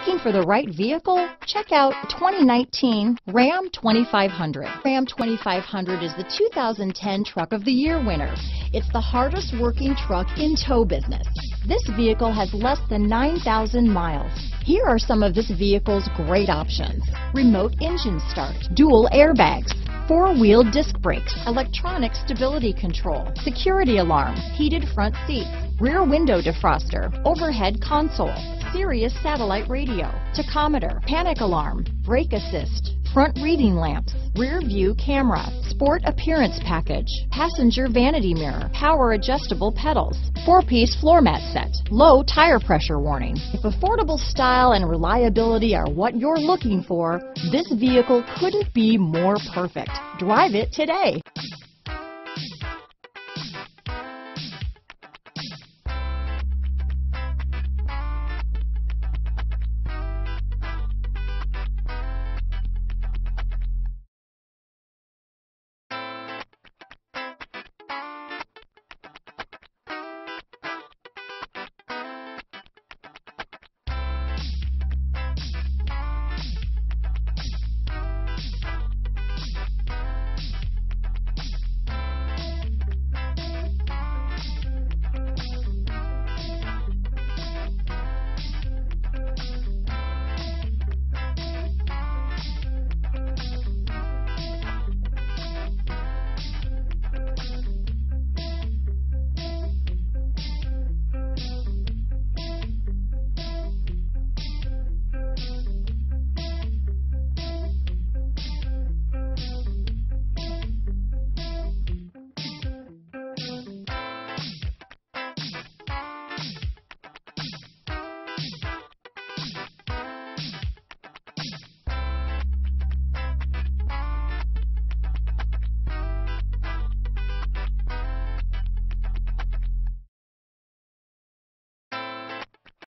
Looking for the right vehicle? Check out 2019 Ram 2500. Ram 2500 is the 2010 Truck of the Year winner. It's the hardest working truck in tow business. This vehicle has less than 9,000 miles. Here are some of this vehicle's great options: remote engine start, dual airbags, four-wheel disc brakes, electronic stability control, security alarm, heated front seats, rear window defroster, overhead console, Sirius satellite radio, tachometer, panic alarm, brake assist, front reading lamps, rear view camera, sport appearance package, passenger vanity mirror, power adjustable pedals, four-piece floor mat set, low tire pressure warning. If affordable style and reliability are what you're looking for, this vehicle couldn't be more perfect. Drive it today.